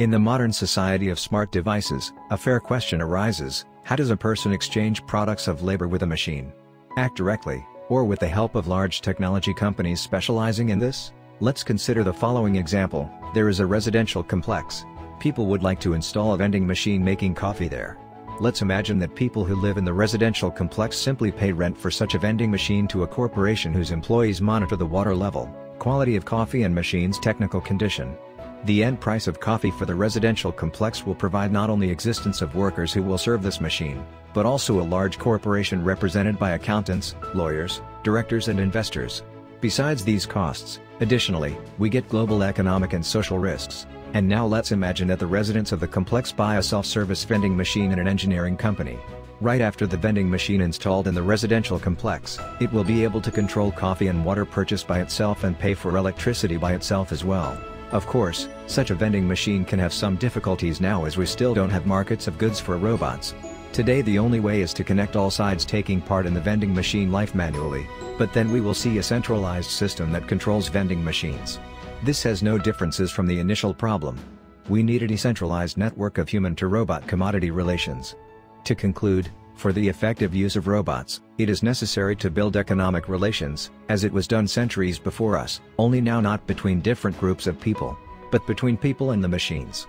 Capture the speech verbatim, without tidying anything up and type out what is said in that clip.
In the modern society of smart devices, a fair question arises: how does a person exchange products of labor with a machine? Act directly, or with the help of large technology companies specializing in this? Let's consider the following example. There is a residential complex. People would like to install a vending machine making coffee there. Let's imagine that people who live in the residential complex simply pay rent for such a vending machine to a corporation whose employees monitor the water level, quality of coffee and machine's technical condition. The end price of coffee for the residential complex will provide not only existence of workers who will serve this machine, but also a large corporation represented by accountants, lawyers, directors and investors. Besides these costs, additionally, we get global economic and social risks. And now let's imagine that the residents of the complex buy a self-service vending machine in an engineering company. Right after the vending machine installed in the residential complex, it will be able to control coffee and water purchased by itself and pay for electricity by itself as well. Of course, such a vending machine can have some difficulties now, as we still don't have markets of goods for robots. Today the only way is to connect all sides taking part in the vending machine life manually, but then we will see a centralized system that controls vending machines. This has no differences from the initial problem. We need a decentralized network of human-to-robot commodity relations. To conclude, for the effective use of robots, it is necessary to build economic relations, as it was done centuries before us, only now not between different groups of people, but between people and the machines.